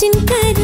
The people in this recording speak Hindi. जिनकर